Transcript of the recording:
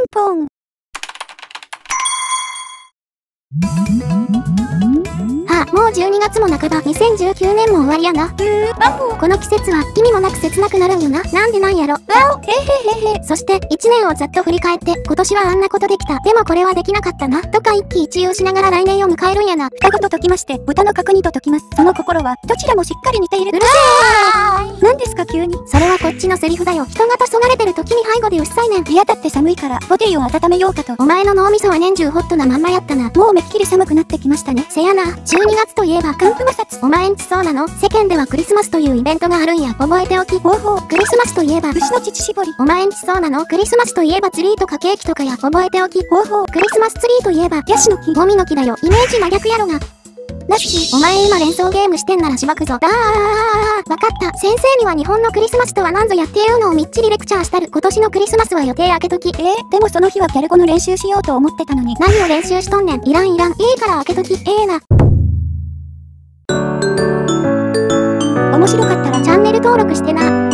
ンポン。ああ、もう12月も半ば、2019年も終わりやな。ワオ。この季節は意味もなく切なくなるんよな。なんでなんやろ。ワオ。そして1年をざっと振り返って、今年はあんなことできた、でもこれはできなかったなとか一喜一憂しながら来年を迎えるんやな。双子と解きまして、豚の角煮と解きます。その心はどちらもしっかり似ている。うるせえ。なんですか急に。それはこっちのセリフだよ。人が黄昏れてる時に背後でうっさいねん。部屋だって寒いからボディを温めようかと。お前の脳みそは年中ホットなまんまやったな。もうめっきり寒くなってきましたね。せやな。12月といえば寒風摩擦。お前んちそうなの？世間ではクリスマスというイベントがあるんや。覚えておき。ほうほう。クリスマスといえば牛の乳搾り。お前んちそうなの？クリスマスといえばツリーとかケーキとかや。覚えておき。ほうほう。クリスマスツリーといえばヤシの木。ゴミの木だよ。イメージ真逆やろが。ラッシー、お前今連想ゲームしてんならしばくぞ。だー、わかった。先生には日本のクリスマスとは何ぞやっているのをみっちりレクチャーしたる。今年のクリスマスは予定開けとき。でもその日はギャル語の練習しようと思ってたのに。何を練習しとんねん。いらんいらん。いいから開けとき。な。面白かったらチャンネル登録してな。